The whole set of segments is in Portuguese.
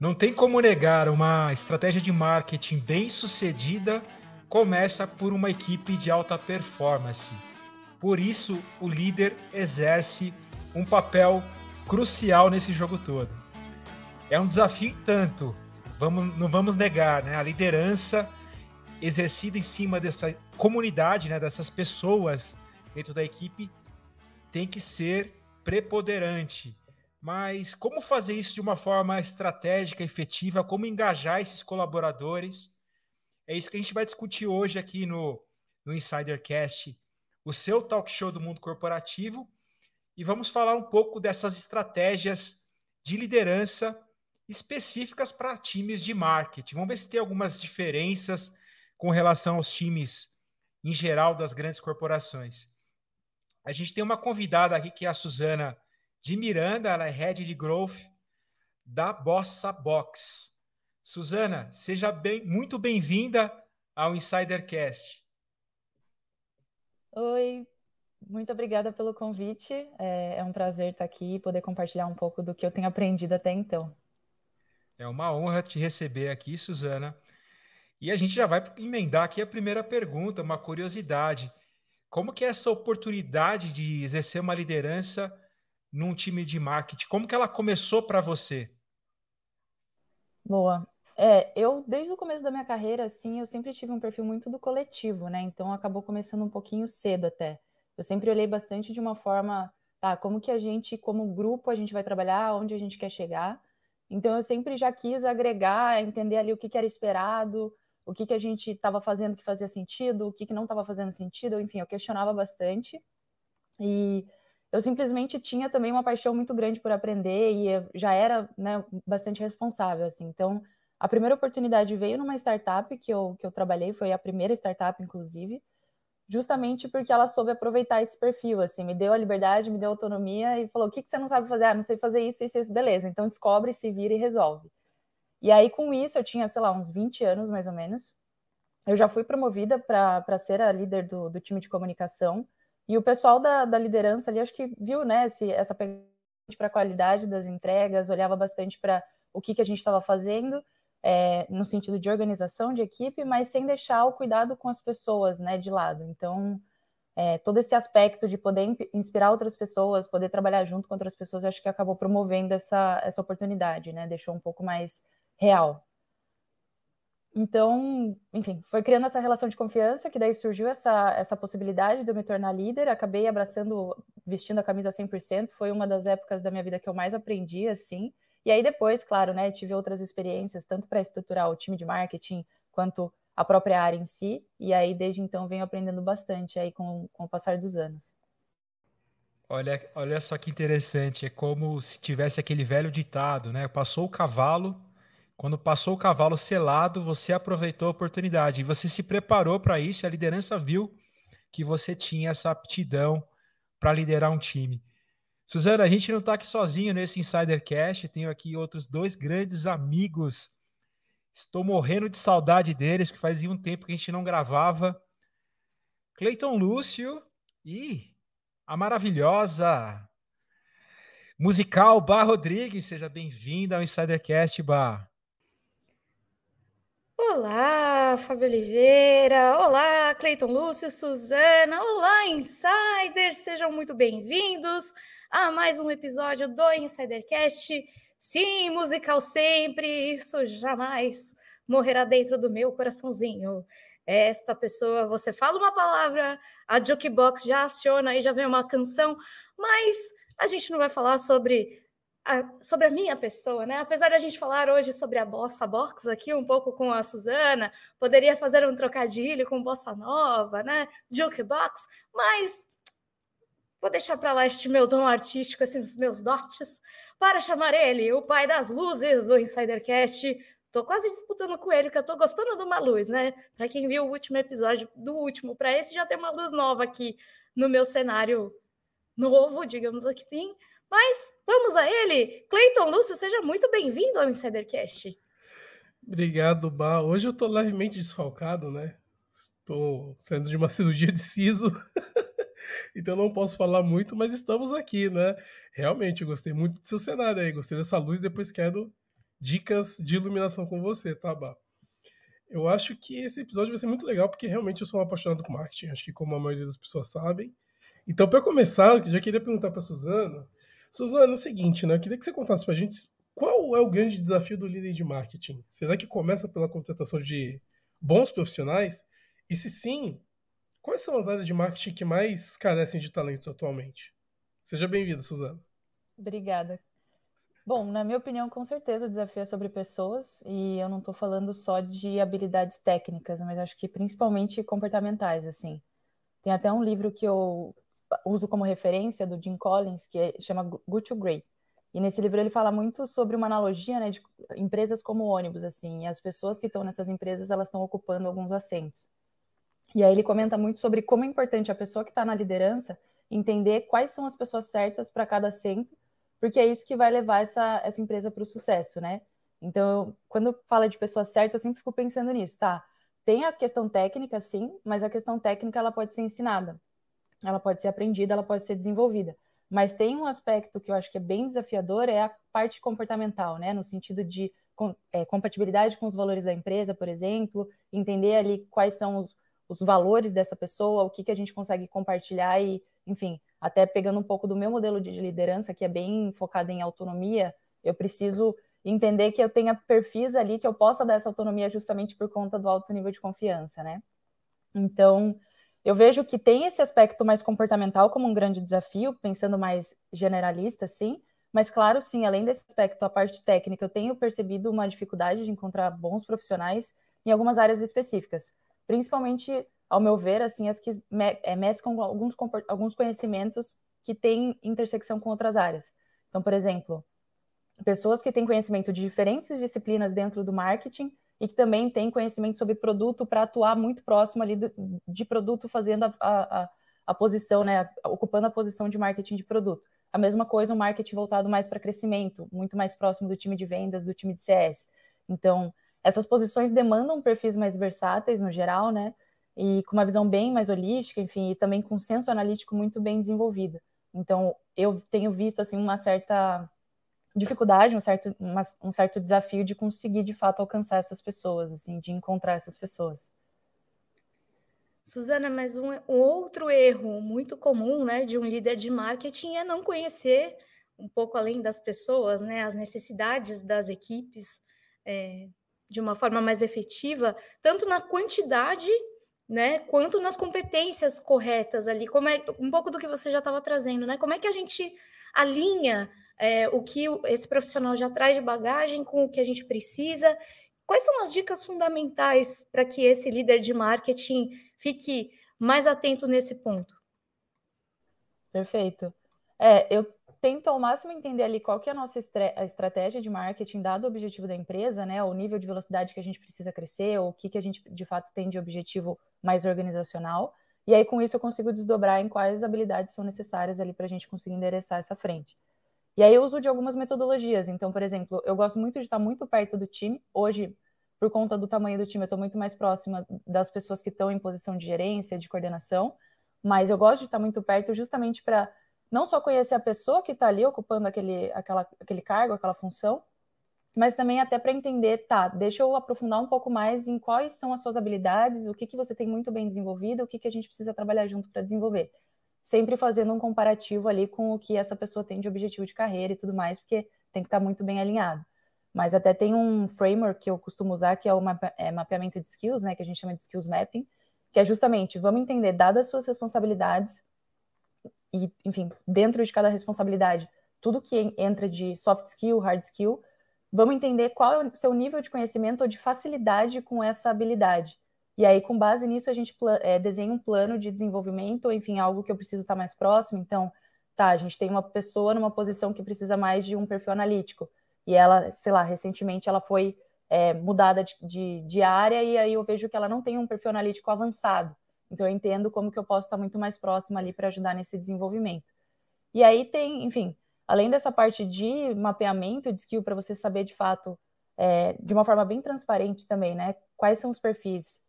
Não tem como negar, uma estratégia de marketing bem-sucedida começa por uma equipe de alta performance. Por isso, o líder exerce um papel crucial nesse jogo todo. É um desafio tanto, não vamos negar, né? A liderança exercida em cima dessa comunidade, né? Dessas pessoas dentro da equipe, tem que ser preponderante. Mas como fazer isso de uma forma estratégica, efetiva? Como engajar esses colaboradores? É isso que a gente vai discutir hoje aqui no InsiderCast, o seu talk show do mundo corporativo. E vamos falar um pouco dessas estratégias de liderança específicas para times de marketing. Vamos ver se tem algumas diferenças com relação aos times em geral das grandes corporações. A gente tem uma convidada aqui que é a Suzana de Miranda, ela é Head de Growth da Bossabox. Suzana, seja muito bem-vinda ao InsiderCast. Oi, muito obrigada pelo convite. É um prazer estar aqui e poder compartilhar um pouco do que eu tenho aprendido até então. É uma honra te receber aqui, Suzana. E a gente já vai emendar aqui a primeira pergunta, uma curiosidade. Como que é essa oportunidade de exercer uma liderança num time de marketing? Como que ela começou para você? Boa. Eu, desde o começo da minha carreira, assim, eu sempre tive um perfil muito do coletivo, né? Então, acabou começando um pouquinho cedo até. Eu sempre olhei bastante de uma forma, tá, como que a gente, como grupo, a gente vai trabalhar, onde a gente quer chegar. Então, eu sempre já quis agregar, entender ali o que era esperado, o que a gente estava fazendo que fazia sentido, o que não estava fazendo sentido, enfim, eu questionava bastante. E eu simplesmente tinha também uma paixão muito grande por aprender e eu já era, né, bastante responsável, assim. Então, a primeira oportunidade veio numa startup que eu trabalhei, foi a primeira startup, inclusive, justamente porque ela soube aproveitar esse perfil, assim, me deu a liberdade, me deu a autonomia e falou, o que você não sabe fazer? Ah, não sei fazer isso, beleza, então descobre, se vira e resolve. E aí, com isso, eu tinha, sei lá, uns 20 anos, mais ou menos, eu já fui promovida para ser a líder do time de comunicação. E o pessoal da liderança ali, acho que viu, né, essa pegada para a qualidade das entregas, olhava bastante para o que a gente estava fazendo, no sentido de organização de equipe, mas sem deixar o cuidado com as pessoas, né, de lado. Então, todo esse aspecto de poder inspirar outras pessoas, poder trabalhar junto com outras pessoas, acho que acabou promovendo essa oportunidade, né, deixou um pouco mais real. Então, enfim, foi criando essa relação de confiança, que daí surgiu essa possibilidade de eu me tornar líder, acabei abraçando, vestindo a camisa 100%, foi uma das épocas da minha vida que eu mais aprendi, assim, e aí depois, claro, né, tive outras experiências, tanto para estruturar o time de marketing, quanto a própria área em si, e aí desde então venho aprendendo bastante aí com o passar dos anos. Olha só que interessante, é como se tivesse aquele velho ditado, né, passou o cavalo. Quando passou o cavalo selado, você aproveitou a oportunidade e você se preparou para isso. A liderança viu que você tinha essa aptidão para liderar um time. Suzana, a gente não está aqui sozinho nesse InsiderCast. Tenho aqui outros dois grandes amigos. Estou morrendo de saudade deles, porque fazia um tempo que a gente não gravava. Clayton Lucio e a maravilhosa musical Barbara Rodrigues. Seja bem-vinda ao InsiderCast, Barbara. Olá, Fábio Oliveira, olá, Clayton Lúcio, Suzana, olá, Insiders, sejam muito bem-vindos a mais um episódio do InsiderCast. Sim, musical sempre, isso jamais morrerá dentro do meu coraçãozinho. Esta pessoa, você fala uma palavra, a jukebox já aciona e já vem uma canção, mas a gente não vai falar sobre a minha pessoa, né? Apesar de a gente falar hoje sobre a Bossabox aqui um pouco com a Suzana, poderia fazer um trocadilho com Bossa Nova, né? Jukebox, mas vou deixar para lá este meu dom artístico, esses meus dotes, para chamar ele, o pai das luzes do InsiderCast. Tô quase disputando com ele, porque eu tô gostando de uma luz, né? Para quem viu o último episódio, do último para esse, já tem uma luz nova aqui no meu cenário novo, digamos assim. Mas vamos a ele. Clayton Lúcio, seja muito bem-vindo ao InsiderCast. Obrigado, Bá. Hoje eu estou levemente desfalcado, né? Estou saindo de uma cirurgia de siso, então não posso falar muito, mas estamos aqui, né? Realmente, eu gostei muito do seu cenário aí, gostei dessa luz, depois quero dicas de iluminação com você, tá, Bá? Eu acho que esse episódio vai ser muito legal, porque realmente eu sou um apaixonado por marketing, acho que como a maioria das pessoas sabem. Então, para começar, eu já queria perguntar para Suzana. Suzana, é o seguinte, né? Eu queria que você contasse para a gente qual é o grande desafio do líder de marketing. Será que começa pela contratação de bons profissionais? E se sim, quais são as áreas de marketing que mais carecem de talentos atualmente? Seja bem-vinda, Suzana. Obrigada. Bom, na minha opinião, com certeza o desafio é sobre pessoas, e eu não estou falando só de habilidades técnicas, mas acho que principalmente comportamentais, assim. Tem até um livro que eu uso como referência, do Jim Collins, que chama Good to Great. E nesse livro ele fala muito sobre uma analogia, né, de empresas como ônibus, assim, e as pessoas que estão nessas empresas, elas estão ocupando alguns assentos. E aí ele comenta muito sobre como é importante a pessoa que está na liderança entender quais são as pessoas certas para cada assento, porque é isso que vai levar essa empresa para o sucesso, né? Então, quando fala de pessoas certas, eu sempre fico pensando nisso, tá? Tem a questão técnica, sim, mas a questão técnica ela pode ser ensinada, ela pode ser aprendida, ela pode ser desenvolvida. Mas tem um aspecto que eu acho que é bem desafiador, é a parte comportamental, né? No sentido de compatibilidade com os valores da empresa, por exemplo, entender ali quais são os valores dessa pessoa, o que a gente consegue compartilhar e, enfim, até pegando um pouco do meu modelo de liderança, que é bem focado em autonomia, eu preciso entender que eu tenha perfis ali, que eu possa dar essa autonomia justamente por conta do alto nível de confiança, né? Então, eu vejo que tem esse aspecto mais comportamental como um grande desafio, pensando mais generalista, sim, mas claro, sim, além desse aspecto, a parte técnica, eu tenho percebido uma dificuldade de encontrar bons profissionais em algumas áreas específicas, principalmente, ao meu ver, assim, as que mesclam alguns conhecimentos que têm intersecção com outras áreas. Então, por exemplo, pessoas que têm conhecimento de diferentes disciplinas dentro do marketing e que também têm conhecimento sobre produto para atuar muito próximo ali de produto, fazendo a posição, né, ocupando a posição de marketing de produto. A mesma coisa, um marketing voltado mais para crescimento, muito mais próximo do time de vendas, do time de CS. Então, essas posições demandam perfis mais versáteis, no geral, né? E com uma visão bem mais holística, enfim, e também com um senso analítico muito bem desenvolvido. Então, eu tenho visto, assim, uma certa dificuldade, um certo desafio de conseguir, de fato, alcançar essas pessoas, assim, de encontrar essas pessoas. Suzana, mas um outro erro muito comum, né, de um líder de marketing é não conhecer, um pouco além das pessoas, né, as necessidades das equipes, de uma forma mais efetiva, tanto na quantidade, né, quanto nas competências corretas ali, como é um pouco do que você já estava trazendo, né? Como é que a gente alinha o que esse profissional já traz de bagagem com o que a gente precisa? Quais são as dicas fundamentais para que esse líder de marketing fique mais atento nesse ponto? Perfeito. Eu tento ao máximo entender ali qual que é a nossa estratégia de marketing, dado o objetivo da empresa, né, o nível de velocidade que a gente precisa crescer, ou o que a gente de fato tem de objetivo mais organizacional, e aí com isso eu consigo desdobrar em quais habilidades são necessárias ali para a gente conseguir endereçar essa frente. E aí eu uso de algumas metodologias, então, por exemplo, eu gosto muito de estar muito perto do time. Hoje, por conta do tamanho do time, eu estou muito mais próxima das pessoas que estão em posição de gerência, de coordenação, mas eu gosto de estar muito perto justamente para não só conhecer a pessoa que está ali ocupando aquele cargo, aquela função, mas também até para entender, tá, deixa eu aprofundar um pouco mais em quais são as suas habilidades, o que você tem muito bem desenvolvido, o que a gente precisa trabalhar junto para desenvolver. Sempre fazendo um comparativo ali com o que essa pessoa tem de objetivo de carreira e tudo mais, porque tem que estar muito bem alinhado. Mas até tem um framework que eu costumo usar, que é o mapeamento de skills, né, que a gente chama de skills mapping, que é justamente, vamos entender, dadas as suas responsabilidades, e, enfim, dentro de cada responsabilidade, tudo que entra de soft skill, hard skill, vamos entender qual é o seu nível de conhecimento ou de facilidade com essa habilidade. E aí, com base nisso, a gente desenha um plano de desenvolvimento, ou, enfim, algo que eu preciso estar mais próximo. Então, tá, a gente tem uma pessoa numa posição que precisa mais de um perfil analítico, e ela, sei lá, recentemente ela foi mudada de área, e aí eu vejo que ela não tem um perfil analítico avançado. Então, eu entendo como que eu posso estar muito mais próxima ali para ajudar nesse desenvolvimento. E aí tem, enfim, além dessa parte de mapeamento de skill, para você saber, de fato, de uma forma bem transparente também, né, quais são os perfis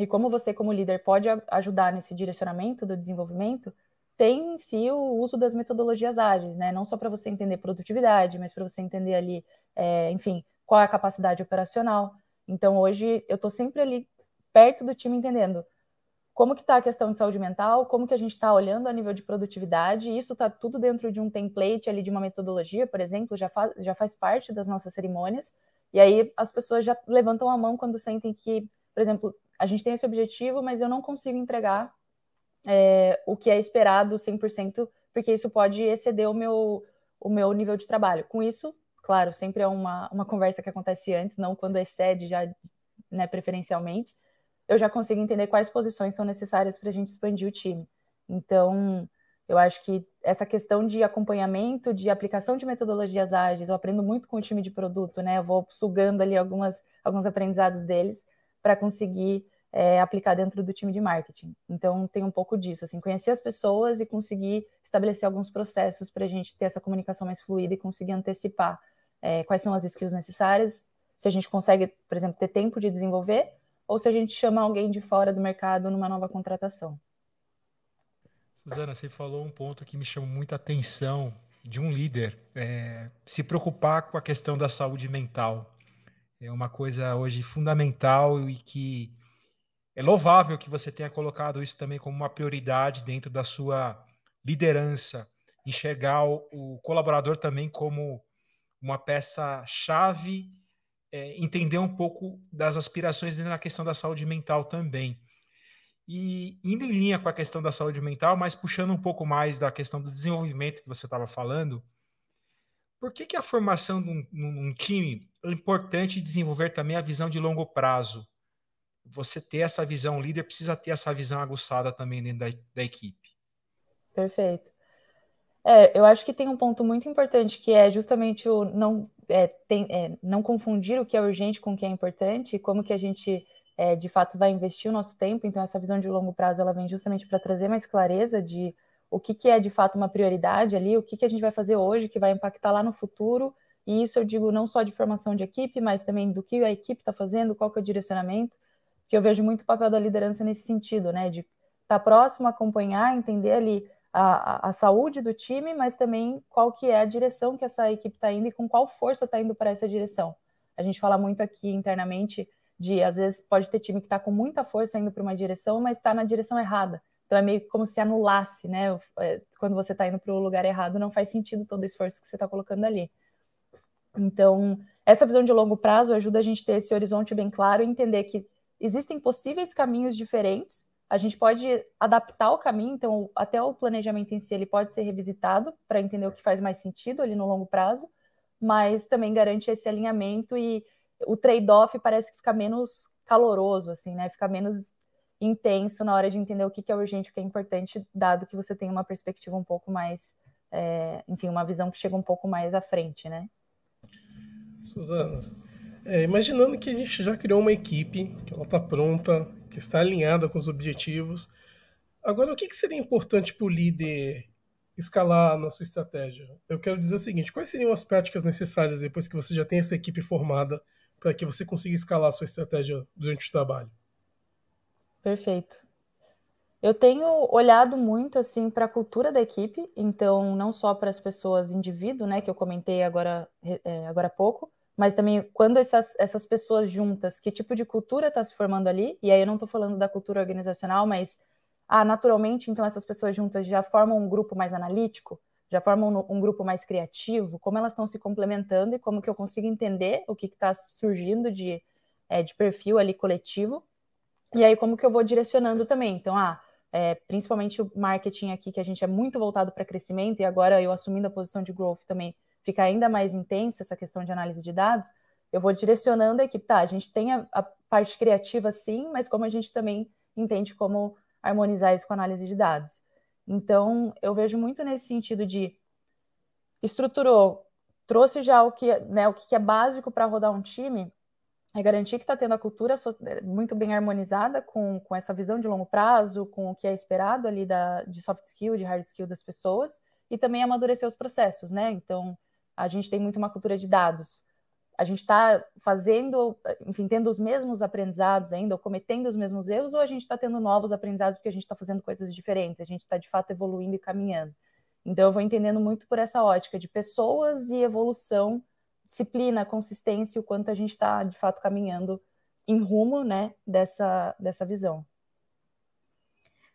e como você, como líder, pode ajudar nesse direcionamento do desenvolvimento, tem em si o uso das metodologias ágeis, né? Não só para você entender produtividade, mas para você entender ali, enfim, qual é a capacidade operacional. Então, hoje, eu estou sempre ali perto do time entendendo como que está a questão de saúde mental, como que a gente está olhando a nível de produtividade, isso está tudo dentro de um template ali, de uma metodologia, por exemplo, já faz parte das nossas cerimônias, e aí as pessoas já levantam a mão quando sentem que, por exemplo, a gente tem esse objetivo, mas eu não consigo entregar o que é esperado 100%, porque isso pode exceder o meu nível de trabalho. Com isso, claro, sempre é uma conversa que acontece antes, não quando excede já, né, preferencialmente, eu já consigo entender quais posições são necessárias para a gente expandir o time. Então, eu acho que essa questão de acompanhamento, de aplicação de metodologias ágeis, eu aprendo muito com o time de produto, né? Eu vou sugando ali alguns aprendizados deles para conseguir aplicar dentro do time de marketing. Então, tem um pouco disso, assim, conhecer as pessoas e conseguir estabelecer alguns processos para a gente ter essa comunicação mais fluida e conseguir antecipar quais são as skills necessárias, se a gente consegue, por exemplo, ter tempo de desenvolver, ou se a gente chama alguém de fora do mercado numa nova contratação. Suzana, você falou um ponto que me chamou muita atenção de um líder, se preocupar com a questão da saúde mental. É uma coisa hoje fundamental e que é louvável que você tenha colocado isso também como uma prioridade dentro da sua liderança, enxergar o colaborador também como uma peça-chave, entender um pouco das aspirações na questão da saúde mental também. E indo em linha com a questão da saúde mental, mas puxando um pouco mais da questão do desenvolvimento que você estava falando, por que a formação de um time é importante desenvolver também a visão de longo prazo? Você ter essa visão, o líder precisa ter essa visão aguçada também dentro da equipe. Perfeito. Eu acho que tem um ponto muito importante que é justamente o não... não confundir o que é urgente com o que é importante e como que a gente, de fato, vai investir o nosso tempo. Então, essa visão de longo prazo, ela vem justamente para trazer mais clareza de o que é, de fato, uma prioridade ali, o que a gente vai fazer hoje que vai impactar lá no futuro. E isso eu digo não só de formação de equipe, mas também do que a equipe está fazendo, qual que é o direcionamento, que eu vejo muito o papel da liderança nesse sentido, né? De estar próximo, acompanhar, entender ali a saúde do time, mas também qual que é a direção que essa equipe está indo e com qual força está indo para essa direção. A gente fala muito aqui internamente de, às vezes, pode ter time que está com muita força indo para uma direção, mas está na direção errada. Então, é meio como se anulasse, né? Quando você está indo para o lugar errado, não faz sentido todo o esforço que você está colocando ali. Então, essa visão de longo prazo ajuda a gente a ter esse horizonte bem claro e entender que existem possíveis caminhos diferentes. A gente pode adaptar o caminho, então até o planejamento em si ele pode ser revisitado para entender o que faz mais sentido ali no longo prazo, mas também garante esse alinhamento e o trade-off parece que fica menos caloroso, assim, né? Fica menos intenso na hora de entender o que é urgente, o que é importante, dado que você tem uma perspectiva um pouco mais, enfim, uma visão que chega um pouco mais à frente, né? Suzana, imaginando que a gente já criou uma equipe, que ela está pronta, que está alinhada com os objetivos. Agora, o que seria importante para o líder escalar na sua estratégia? Eu quero dizer o seguinte, quais seriam as práticas necessárias depois que você já tem essa equipe formada para que você consiga escalar a sua estratégia durante o trabalho? Perfeito. Eu tenho olhado muito assim, para a cultura da equipe, então não só para as pessoas indivíduo, né, que eu comentei agora há pouco, mas também quando essas pessoas juntas, que tipo de cultura está se formando ali, e aí eu não estou falando da cultura organizacional, mas naturalmente, então essas pessoas juntas já formam um grupo mais analítico, já formam um grupo mais criativo, como elas estão se complementando e como que eu consigo entender o que está surgindo de perfil ali coletivo, e aí como que eu vou direcionando também. Então, principalmente o marketing aqui, que a gente é muito voltado para crescimento, e agora eu assumindo a posição de growth também, fica ainda mais intensa essa questão de análise de dados, eu vou direcionando a equipe, a gente tem a parte criativa sim, mas como a gente também entende como harmonizar isso com a análise de dados. Então, eu vejo muito nesse sentido de estruturou, trouxe já o que é básico para rodar um time, é garantir que está tendo a cultura muito bem harmonizada com essa visão de longo prazo, com o que é esperado ali de soft skill, de hard skill das pessoas, e também amadurecer os processos, né? Então, a gente tem muito uma cultura de dados. a gente está fazendo, enfim, tendo os mesmos aprendizados ainda, ou cometendo os mesmos erros, ou a gente está tendo novos aprendizados porque a gente está fazendo coisas diferentes, a gente está, de fato, evoluindo e caminhando. Então, eu vou entendendo muito por essa ótica de pessoas e evolução, disciplina, consistência, o quanto a gente está, de fato, caminhando em rumo, né, dessa visão.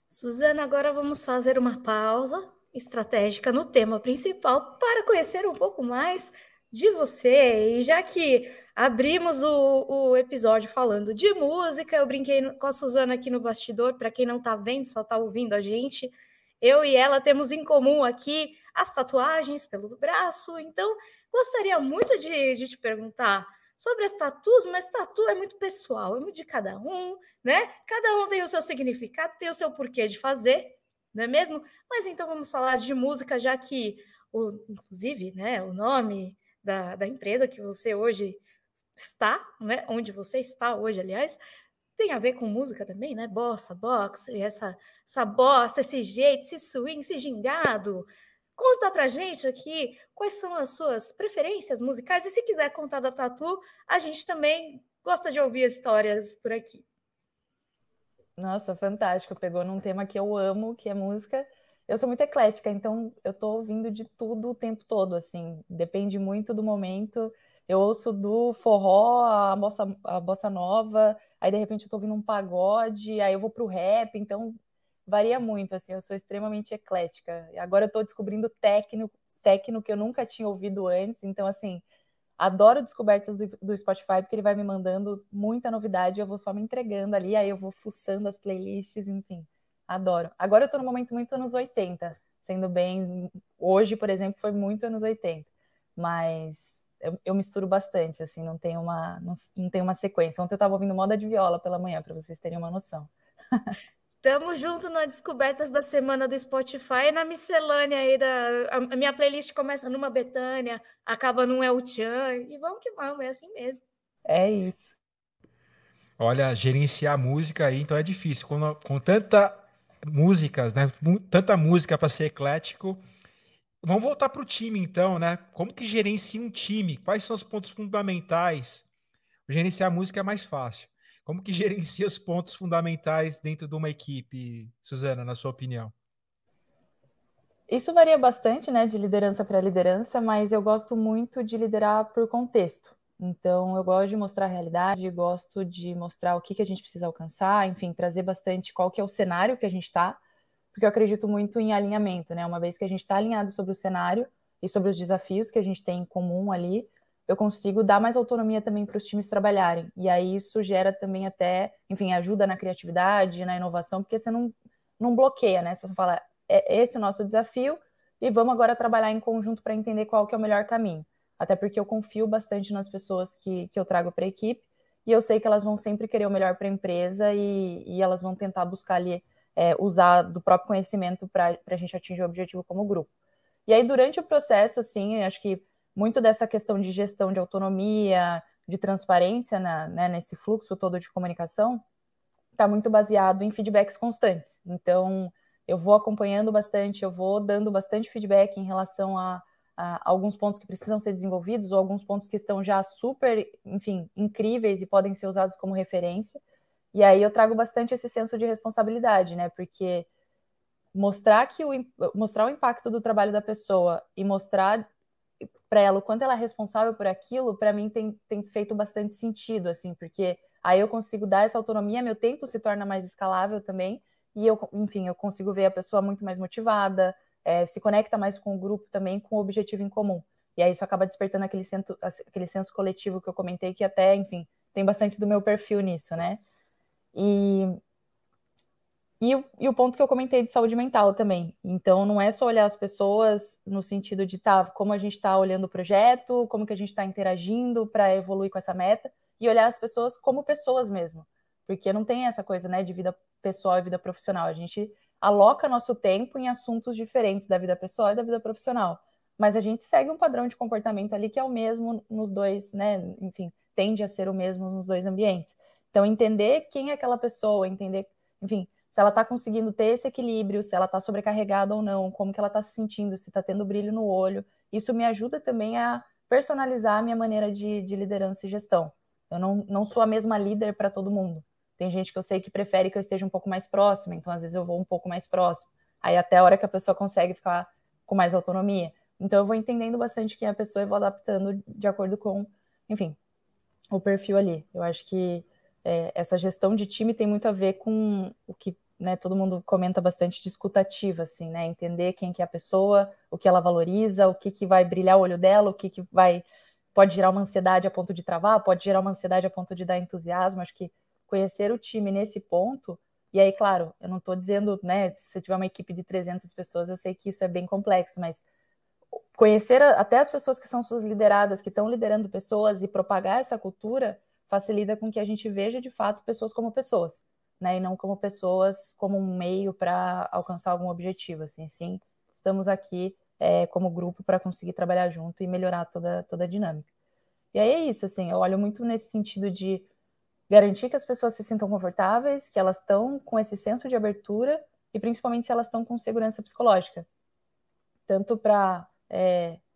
Suzana, agora vamos fazer uma pausa estratégica no tema principal para conhecer um pouco mais de você, e já que abrimos o episódio falando de música, eu brinquei com a Suzana aqui no bastidor, para quem não está vendo, só está ouvindo a gente, eu e ela temos em comum aqui as tatuagens pelo braço, então gostaria muito de te perguntar sobre as tatuas, mas tatu é muito pessoal, é muito de cada um, né? Cada um tem o seu significado, tem o seu porquê de fazer, não é mesmo? Mas então vamos falar de música, já que, inclusive, né, o nome da empresa que você hoje está, né? Onde você está hoje, aliás, tem a ver com música também, né? Bossabox, essa bossa, esse jeito, esse swing, esse gingado. Conta pra gente aqui quais são as suas preferências musicais, e se quiser contar da tatu, a gente também gosta de ouvir histórias por aqui. Nossa, fantástico, pegou num tema que eu amo, que é música. Eu sou muito eclética, então eu tô ouvindo de tudo o tempo todo, assim, depende muito do momento. Eu ouço do forró, a bossa nova, aí de repente eu tô ouvindo um pagode, aí eu vou pro rap, então varia muito, assim, eu sou extremamente eclética. Agora eu tô descobrindo techno que eu nunca tinha ouvido antes, então, assim, adoro descobertas do Spotify, porque ele vai me mandando muita novidade, eu vou só me entregando ali, aí eu vou fuçando as playlists, enfim. Adoro. Agora eu tô num momento muito anos 80, sendo bem... Hoje, por exemplo, foi muito anos 80. Mas eu misturo bastante, assim, não tem uma sequência. Ontem eu tava ouvindo moda de viola pela manhã, para vocês terem uma noção. Tamo junto na Descobertas da Semana do Spotify, na miscelânea aí A minha playlist começa numa Betânia, acaba num El Chan, e vamos que vamos, é assim mesmo. É isso. Olha, gerenciar música aí, então é difícil. Com tanta... músicas, né? Tanta música para ser eclético. Vamos voltar para o time, então, né? Como que gerencia um time? Quais são os pontos fundamentais? Gerenciar a música é mais fácil. Como que gerencia os pontos fundamentais dentro de uma equipe, Suzana, na sua opinião? Isso varia bastante, né? De liderança para liderança, mas eu gosto muito de liderar por contexto. Então, eu gosto de mostrar a realidade, gosto de mostrar o que a gente precisa alcançar, enfim, trazer bastante qual que é o cenário que a gente está, porque eu acredito muito em alinhamento, né? Uma vez que a gente está alinhado sobre o cenário e sobre os desafios que a gente tem em comum ali, eu consigo dar mais autonomia também para os times trabalharem. E aí isso gera também até, enfim, ajuda na criatividade, na inovação, porque você não bloqueia, né? Você fala, é esse o nosso desafio e vamos agora trabalhar em conjunto para entender qual que é o melhor caminho. Até porque eu confio bastante nas pessoas que eu trago para a equipe, e eu sei que elas vão sempre querer o melhor para a empresa e elas vão tentar buscar ali, usar do próprio conhecimento para a gente atingir o objetivo como grupo. E aí, durante o processo, assim, eu acho que muito dessa questão de gestão de autonomia, de transparência né, nesse fluxo todo de comunicação, está muito baseado em feedbacks constantes. Então, eu vou acompanhando bastante, eu vou dando bastante feedback em relação a alguns pontos que precisam ser desenvolvidos ou alguns pontos que estão já super, enfim, incríveis e podem ser usados como referência. E aí eu trago bastante esse senso de responsabilidade, né? Porque mostrar o impacto do trabalho da pessoa e mostrar para ela o quanto ela é responsável por aquilo, para mim tem feito bastante sentido, assim, porque aí eu consigo dar essa autonomia, meu tempo se torna mais escalável também, e eu, enfim, eu consigo ver a pessoa muito mais motivada, se conecta mais com o grupo também, com o objetivo em comum. E aí isso acaba despertando aquele senso coletivo que eu comentei, que até, enfim, tem bastante do meu perfil nisso, né? E o ponto que eu comentei de saúde mental também. Então, não é só olhar as pessoas no sentido de, tá, como a gente está olhando o projeto, como que a gente está interagindo para evoluir com essa meta, e olhar as pessoas como pessoas mesmo. Porque não tem essa coisa, né, de vida pessoal e vida profissional. A gente aloca nosso tempo em assuntos diferentes da vida pessoal e da vida profissional. Mas a gente segue um padrão de comportamento ali que é o mesmo nos dois, né? Enfim, tende a ser o mesmo nos dois ambientes. Então, entender quem é aquela pessoa, entender, enfim, se ela está conseguindo ter esse equilíbrio, se ela está sobrecarregada ou não, como que ela está se sentindo, se está tendo brilho no olho. Isso me ajuda também a personalizar a minha maneira de liderança e gestão. Eu não sou a mesma líder para todo mundo. Tem gente que eu sei que prefere que eu esteja um pouco mais próxima, então às vezes eu vou um pouco mais próximo. Aí até a hora que a pessoa consegue ficar com mais autonomia. Então eu vou entendendo bastante quem é a pessoa e vou adaptando de acordo com, enfim, o perfil ali. Eu acho que essa gestão de time tem muito a ver com o que, né, todo mundo comenta bastante de escuta ativa, assim, né? Entender quem que é a pessoa, o que ela valoriza, o que, que vai brilhar o olho dela, o que, que vai pode gerar uma ansiedade a ponto de travar, pode gerar uma ansiedade a ponto de dar entusiasmo. Acho que conhecer o time nesse ponto, e aí, claro, eu não estou dizendo, né, se você tiver uma equipe de 300 pessoas, eu sei que isso é bem complexo, mas conhecer até as pessoas que são suas lideradas, que estão liderando pessoas e propagar essa cultura facilita com que a gente veja, de fato, pessoas como pessoas, né, e não como pessoas, como um meio para alcançar algum objetivo, assim, sim, estamos aqui como grupo para conseguir trabalhar junto e melhorar toda a dinâmica. E aí é isso, assim, eu olho muito nesse sentido de garantir que as pessoas se sintam confortáveis, que elas estão com esse senso de abertura e principalmente se elas estão com segurança psicológica, tanto para,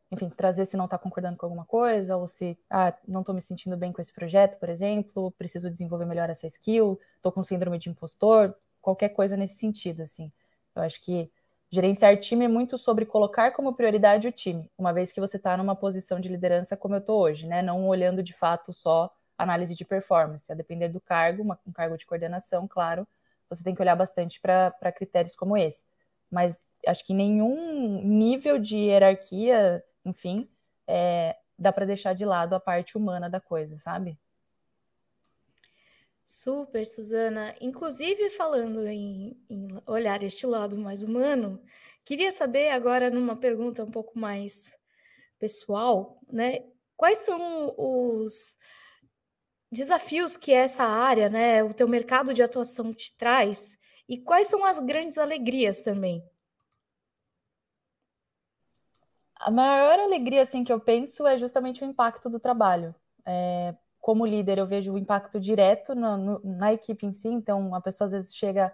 enfim, trazer se não está concordando com alguma coisa, ou se não estou me sentindo bem com esse projeto, por exemplo, preciso desenvolver melhor essa skill, estou com síndrome de impostor, qualquer coisa nesse sentido, assim. Eu acho que gerenciar time é muito sobre colocar como prioridade o time, uma vez que você está numa posição de liderança como eu estou hoje, né? Não olhando de fato só análise de performance, a depender do cargo, um cargo de coordenação, claro, você tem que olhar bastante para critérios como esse. Mas acho que nenhum nível de hierarquia, enfim, dá para deixar de lado a parte humana da coisa, sabe? Super, Suzana. Inclusive, falando em olhar este lado mais humano, queria saber agora, numa pergunta um pouco mais pessoal, né? Quais são os desafios que essa área, né, o teu mercado de atuação te traz e quais são as grandes alegrias também? A maior alegria, assim, que eu penso é justamente o impacto do trabalho. Como líder, eu vejo o impacto direto na equipe em si. Então, a pessoa às vezes chega,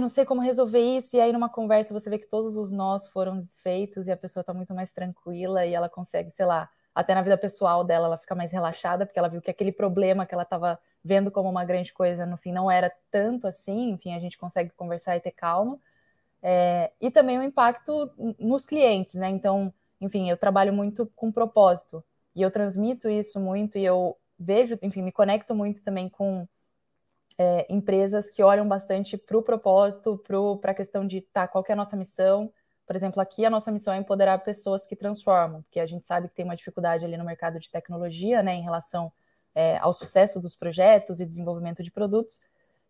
não sei como resolver isso, e aí numa conversa você vê que todos os nós foram desfeitos e a pessoa está muito mais tranquila e ela consegue, sei lá, até na vida pessoal dela ela fica mais relaxada, porque ela viu que aquele problema que ela estava vendo como uma grande coisa, no fim, não era tanto assim. Enfim, a gente consegue conversar e ter calma. E também o impacto nos clientes, né? Então, enfim, eu trabalho muito com propósito e eu transmito isso muito e eu vejo, enfim, me conecto muito também com empresas que olham bastante para o propósito, para a questão de, qual que é a nossa missão? Por exemplo, aqui a nossa missão é empoderar pessoas que transformam, porque a gente sabe que tem uma dificuldade ali no mercado de tecnologia, né, em relação ao sucesso dos projetos e desenvolvimento de produtos.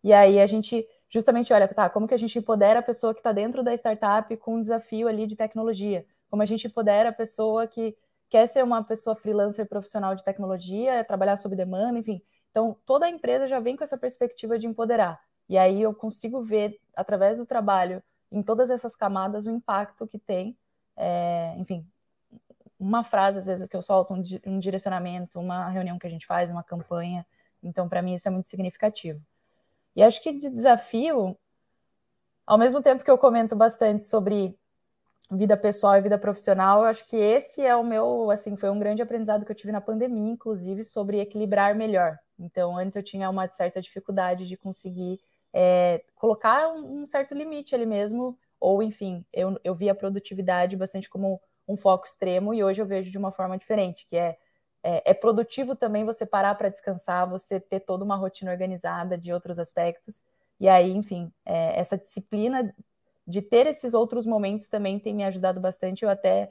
E aí a gente justamente olha, como que a gente empodera a pessoa que está dentro da startup com um desafio ali de tecnologia? Como a gente empodera a pessoa que quer ser uma pessoa freelancer profissional de tecnologia, trabalhar sob demanda, enfim. Então, toda a empresa já vem com essa perspectiva de empoderar. E aí eu consigo ver, através do trabalho, em todas essas camadas, o impacto que tem. Enfim, uma frase, às vezes, que eu solto, um direcionamento, uma reunião que a gente faz, uma campanha. Então, para mim, isso é muito significativo. E acho que de desafio, ao mesmo tempo que eu comento bastante sobre vida pessoal e vida profissional, eu acho que esse é o meu, assim, foi um grande aprendizado que eu tive na pandemia, inclusive, sobre equilibrar melhor. Então, antes eu tinha uma certa dificuldade de conseguir colocar um certo limite ali mesmo, ou, enfim, eu via a produtividade bastante como um foco extremo, e hoje eu vejo de uma forma diferente, que é produtivo também você parar para descansar, você ter toda uma rotina organizada de outros aspectos, e aí, enfim, essa disciplina de ter esses outros momentos também tem me ajudado bastante. Eu até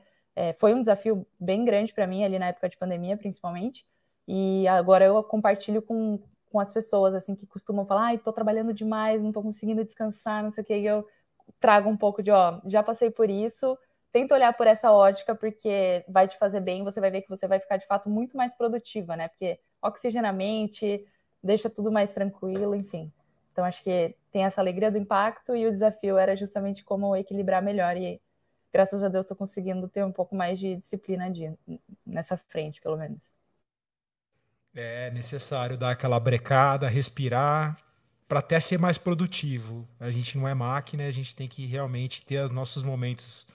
foi um desafio bem grande para mim ali na época de pandemia, principalmente, e agora eu compartilho com as pessoas, assim, que costumam falar, estou trabalhando demais, não estou conseguindo descansar, não sei o que, e eu trago um pouco de, já passei por isso, tenta olhar por essa ótica, porque vai te fazer bem, você vai ver que você vai ficar de fato muito mais produtiva, né, porque oxigena a mente, deixa tudo mais tranquilo, enfim. Então, acho que tem essa alegria do impacto e o desafio era justamente como equilibrar melhor. E, graças a Deus, estou conseguindo ter um pouco mais de disciplina nessa frente, pelo menos. É necessário dar aquela brecada, respirar, para até ser mais produtivo. A gente não é máquina, a gente tem que realmente ter os nossos momentos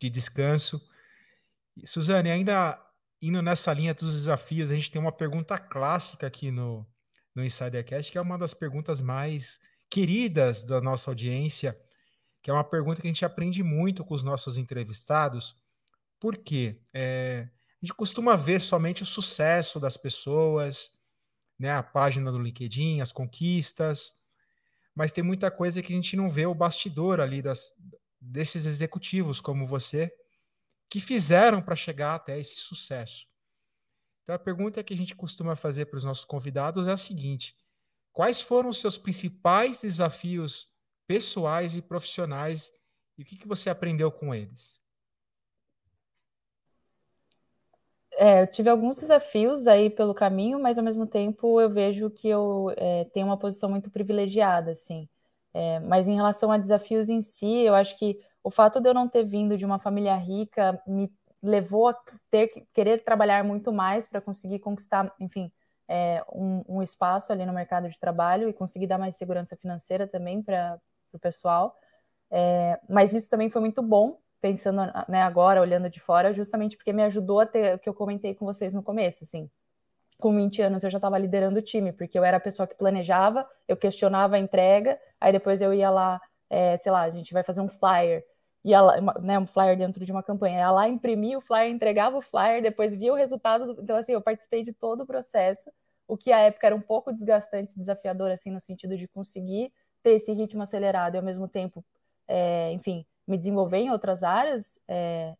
de descanso. E, Suzane, ainda indo nessa linha dos desafios, a gente tem uma pergunta clássica aqui no InsiderCast, que é uma das perguntas mais queridas da nossa audiência, que é uma pergunta que a gente aprende muito com os nossos entrevistados. Por quê? A gente costuma ver somente o sucesso das pessoas, né, a página do LinkedIn, as conquistas, mas tem muita coisa que a gente não vê o bastidor ali desses executivos como você, que fizeram para chegar até esse sucesso. Então, a pergunta que a gente costuma fazer para os nossos convidados é a seguinte: quais foram os seus principais desafios pessoais e profissionais e o que você aprendeu com eles? Eu tive alguns desafios aí pelo caminho, mas ao mesmo tempo eu vejo que eu tenho uma posição muito privilegiada, assim. Mas em relação a desafios em si, eu acho que o fato de eu não ter vindo de uma família rica me levou a querer trabalhar muito mais para conseguir conquistar, enfim, um espaço ali no mercado de trabalho e conseguir dar mais segurança financeira também para o pessoal. Mas isso também foi muito bom, pensando, né, agora, olhando de fora, justamente porque me ajudou a ter o que eu comentei com vocês no começo, assim. Com 20 anos eu já estava liderando o time, porque eu era a pessoa que planejava, eu questionava a entrega, aí depois eu ia lá, sei lá, a gente vai fazer um flyer, ia lá, né, um flyer dentro de uma campanha, ia lá, imprimia o flyer, entregava o flyer, depois via o resultado, então assim, eu participei de todo o processo, o que à época era um pouco desgastante, desafiador, assim, no sentido de conseguir ter esse ritmo acelerado e ao mesmo tempo, enfim, me desenvolver em outras áreas,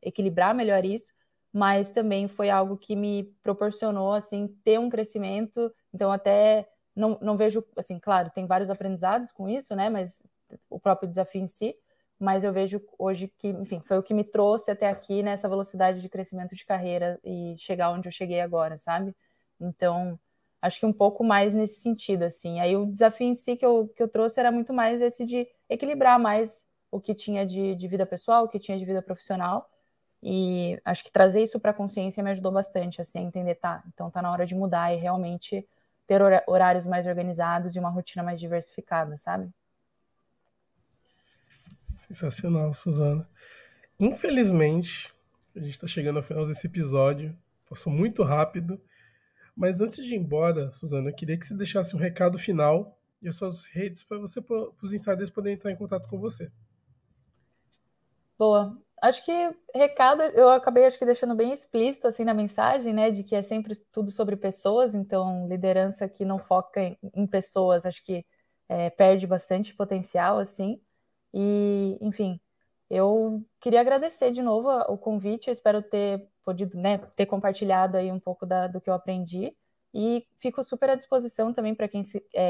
equilibrar melhor isso, mas também foi algo que me proporcionou, assim, ter um crescimento, então até não vejo, assim, claro, tem vários aprendizados com isso, né, mas o próprio desafio em si, mas eu vejo hoje que, enfim, foi o que me trouxe até aqui nessa velocidade de crescimento de carreira e chegar onde eu cheguei agora, sabe? Então, acho que um pouco mais nesse sentido, assim. Aí o desafio em si que eu trouxe era muito mais esse de equilibrar mais o que tinha de vida pessoal, o que tinha de vida profissional, e acho que trazer isso para a consciência me ajudou bastante, assim, a entender, tá, então tá na hora de mudar e realmente ter horários mais organizados e uma rotina mais diversificada, sabe? Sensacional, Suzana. Infelizmente, a gente está chegando ao final desse episódio, passou muito rápido, mas antes de ir embora, Suzana, eu queria que você deixasse um recado final e as suas redes para os insiders poderem entrar em contato com você. Boa. Acho que recado, eu acabei acho que deixando bem explícito assim na mensagem, né, de que é sempre tudo sobre pessoas, então liderança que não foca em pessoas, acho que perde bastante potencial, assim. E, enfim, eu queria agradecer de novo o convite, eu espero ter podido, né, ter compartilhado aí um pouco do que eu aprendi, e fico super à disposição também para quem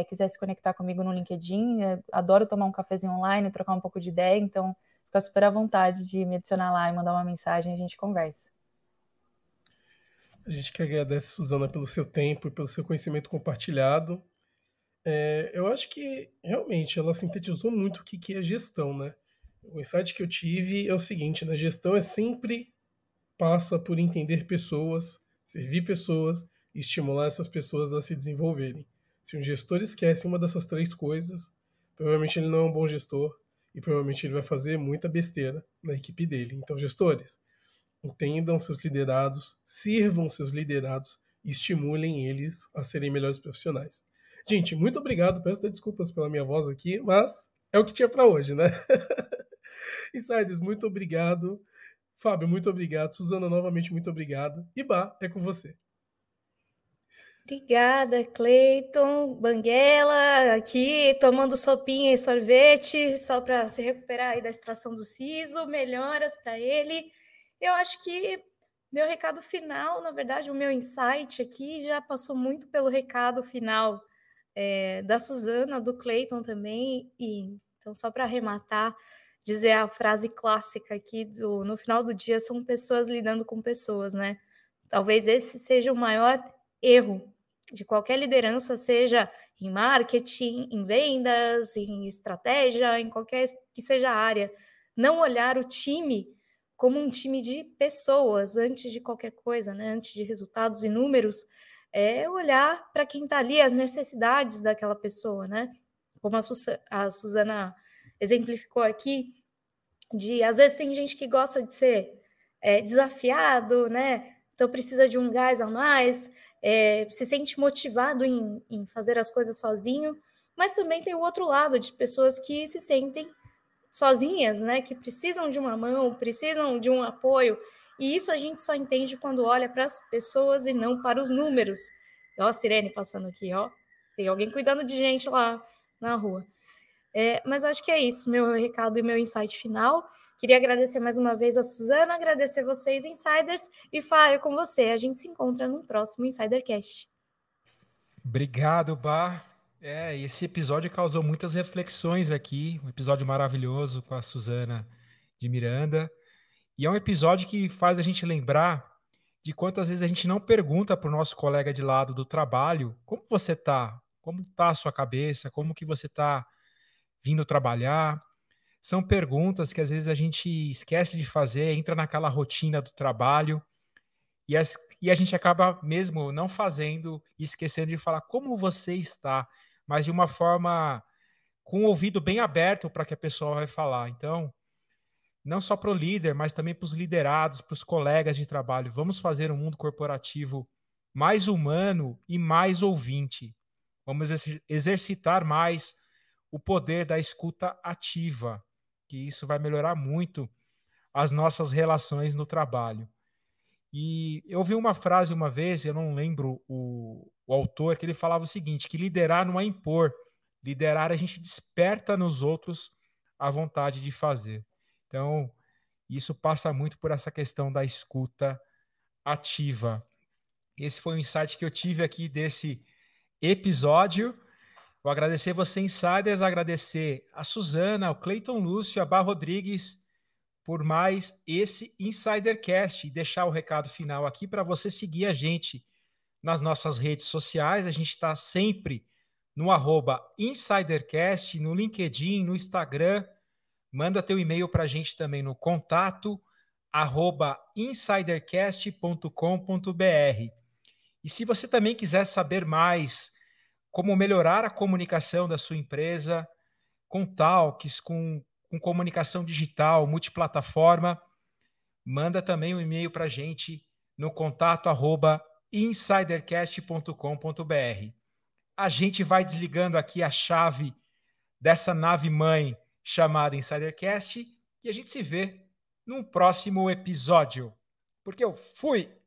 quiser se conectar comigo no LinkedIn, adoro tomar um cafezinho online, trocar um pouco de ideia, então fica super à vontade de me adicionar lá e mandar uma mensagem, a gente conversa. A gente que agradece, Suzana, pelo seu tempo e pelo seu conhecimento compartilhado. Eu acho que, realmente, ela sintetizou muito o que é gestão, né? O insight que eu tive é o seguinte, né? Gestão sempre passa por entender pessoas, servir pessoas e estimular essas pessoas a se desenvolverem. Se um gestor esquece uma dessas três coisas, provavelmente ele não é um bom gestor e provavelmente ele vai fazer muita besteira na equipe dele. Então, gestores, entendam seus liderados, sirvam seus liderados e estimulem eles a serem melhores profissionais. Gente, muito obrigado, peço desculpas pela minha voz aqui, mas é o que tinha para hoje, né? Insiders, muito obrigado. Fábio, muito obrigado. Suzana, novamente, muito obrigado. E Bá, é com você. Obrigada, Clayton, Banguela, aqui tomando sopinha e sorvete, só para se recuperar aí da extração do siso, melhoras para ele. Eu acho que meu recado final, na verdade, o meu insight aqui já passou muito pelo recado final da Suzana, do Clayton também, e então só para arrematar, dizer a frase clássica aqui, no final do dia são pessoas lidando com pessoas, né? Talvez esse seja o maior erro de qualquer liderança, seja em marketing, em vendas, em estratégia, em qualquer que seja a área, não olhar o time como um time de pessoas, antes de qualquer coisa, né? Antes de resultados e números, é olhar para quem está ali, as necessidades daquela pessoa, né? Como a Suzana exemplificou aqui, de às vezes tem gente que gosta de ser desafiado, né? então precisa de um gás a mais, se sente motivado em fazer as coisas sozinho, mas também tem o outro lado de pessoas que se sentem sozinhas, né? Que precisam de uma mão, precisam de um apoio, e isso a gente só entende quando olha para as pessoas e não para os números. Ó, a sirene passando aqui, ó, tem alguém cuidando de gente lá na rua. Mas acho que é isso, meu recado e meu insight final. Queria agradecer mais uma vez a Suzana, agradecer vocês, Insiders, e Fábio, com você. A gente se encontra no próximo InsiderCast. Obrigado, Bar. Esse episódio causou muitas reflexões aqui, um episódio maravilhoso com a Suzana de Miranda. E é um episódio que faz a gente lembrar de quantas vezes a gente não pergunta para o nosso colega de lado do trabalho como você está, como está a sua cabeça, como que você está vindo trabalhar. São perguntas que às vezes a gente esquece de fazer, entra naquela rotina do trabalho e a gente acaba mesmo não fazendo e esquecendo de falar como você está, mas de uma forma com o ouvido bem aberto para que a pessoa vai falar. Então, não só para o líder, mas também para os liderados, para os colegas de trabalho. Vamos fazer um mundo corporativo mais humano e mais ouvinte. Vamos exercitar mais o poder da escuta ativa, que isso vai melhorar muito as nossas relações no trabalho. E eu vi uma frase uma vez, eu não lembro o autor, que ele falava o seguinte, que liderar não é impor, liderar a gente desperta nos outros a vontade de fazer. Então, isso passa muito por essa questão da escuta ativa. Esse foi o insight que eu tive aqui desse episódio. Vou agradecer você, Insiders, agradecer a Suzana, o Clayton Lucio, a Barbara Rodrigues, por mais esse InsiderCast e deixar o recado final aqui para você seguir a gente nas nossas redes sociais. A gente está sempre no @InsiderCast, no LinkedIn, no Instagram. Manda teu e-mail para a gente também no contato @insidercast.com.br. E se você também quiser saber mais como melhorar a comunicação da sua empresa com talks, com comunicação digital, multiplataforma, manda também um e-mail para a gente no contato @insidercast.com.br. A gente vai desligando aqui a chave dessa nave mãe chamada InsiderCast e a gente se vê num próximo episódio. Porque eu fui!